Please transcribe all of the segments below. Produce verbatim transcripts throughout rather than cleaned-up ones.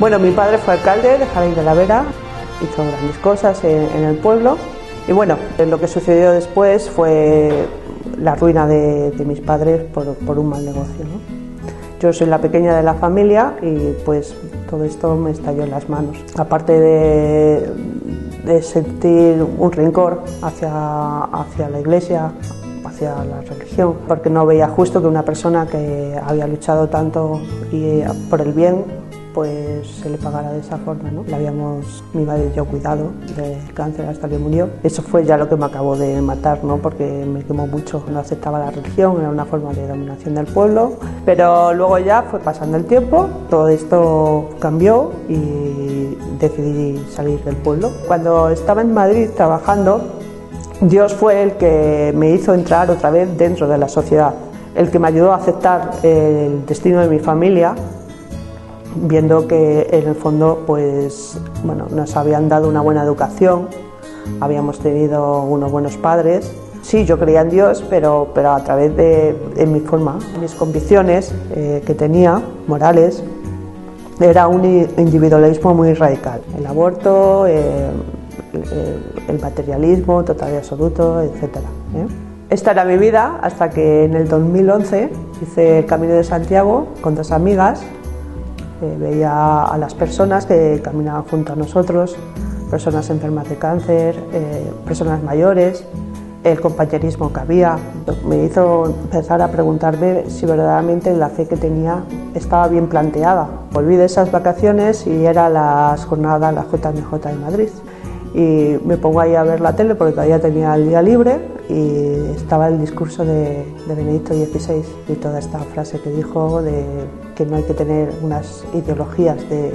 Bueno, mi padre fue alcalde de Jaraíz de la Vera, hizo grandes cosas en, en el pueblo. Y bueno, lo que sucedió después fue la ruina de, de mis padres por, por un mal negocio, ¿no? Yo soy la pequeña de la familia y pues todo esto me estalló en las manos. Aparte de, de sentir un rencor hacia, hacia la iglesia, hacia la religión, porque no veía justo que una persona que había luchado tanto y por el bien, pues se le pagara de esa forma, ¿no? La habíamos, mi madre y yo, cuidado de cáncer hasta que murió. Eso fue ya lo que me acabó de matar, ¿no? Porque me quemó mucho, no aceptaba la religión, era una forma de dominación del pueblo. Pero luego ya fue pasando el tiempo, todo esto cambió y decidí salir del pueblo. Cuando estaba en Madrid trabajando, Dios fue el que me hizo entrar otra vez dentro de la sociedad, el que me ayudó a aceptar el destino de mi familia, viendo que en el fondo, pues bueno, nos habían dado una buena educación, habíamos tenido unos buenos padres. Sí, yo creía en Dios, pero, pero a través de, de mi forma, mis convicciones eh, que tenía, morales, era un individualismo muy radical. El aborto, eh, el, el materialismo total y absoluto, etcétera, ¿eh? Esta era mi vida hasta que en el dos mil once hice el Camino de Santiago con dos amigas. Eh, veía a las personas que caminaban junto a nosotros, personas enfermas de cáncer, eh, personas mayores, el compañerismo que había. Me hizo empezar a preguntarme si verdaderamente la fe que tenía estaba bien planteada. Volví de esas vacaciones y era las jornadas, la J M J de Madrid. Y me pongo ahí a ver la tele porque todavía tenía el día libre y estaba el discurso de, de Benedicto dieciséis y toda esta frase que dijo de que no hay que tener unas ideologías de, de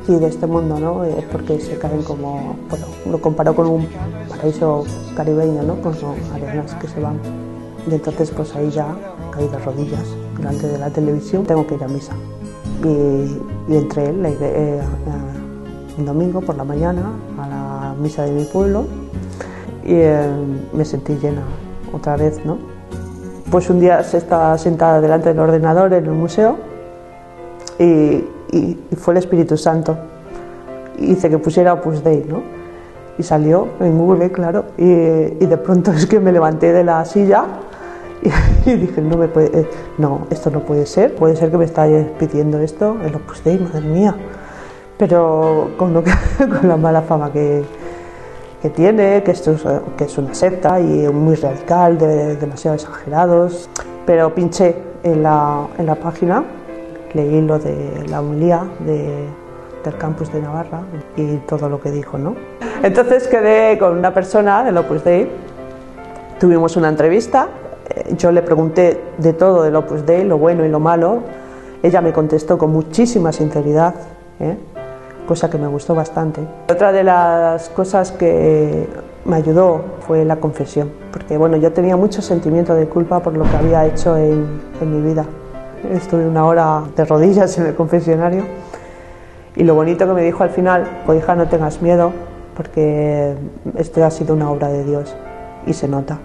aquí, de este mundo, ¿no? Es porque se caen como, bueno, lo comparó con un paraíso caribeño, ¿no? Con arenas que se van. Y entonces pues ahí ya caí de rodillas delante de la televisión, tengo que ir a misa. Y, y entré en la idea, un domingo por la mañana a la misa de mi pueblo y eh, me sentí llena otra vez, ¿no? Pues un día se estaba sentada delante del ordenador en el museo y, y, y fue el Espíritu Santo. Hice que pusiera Opus Dei, ¿no? Y salió en Google, claro, y, y de pronto es que me levanté de la silla y, y dije, no, me puede, eh, no, esto no puede ser, puede ser que me estáis pidiendo esto, el Opus Dei, madre mía. Pero con, lo que, con la mala fama que, que tiene, que, esto es, que es una secta y muy radical, de, demasiado exagerados. Pero pinché en la, en la página, leí lo de la homilía de, del campus de Navarra y todo lo que dijo, ¿no? Entonces quedé con una persona del Opus Dei, tuvimos una entrevista, yo le pregunté de todo del Opus Dei, lo bueno y lo malo, ella me contestó con muchísima sinceridad, ¿eh? Cosa que me gustó bastante. Otra de las cosas que me ayudó fue la confesión, porque bueno, yo tenía mucho sentimiento de culpa por lo que había hecho en, en mi vida. Estuve una hora de rodillas en el confesionario y lo bonito que me dijo al final, pues hija, no tengas miedo, porque esto ha sido una obra de Dios y se nota.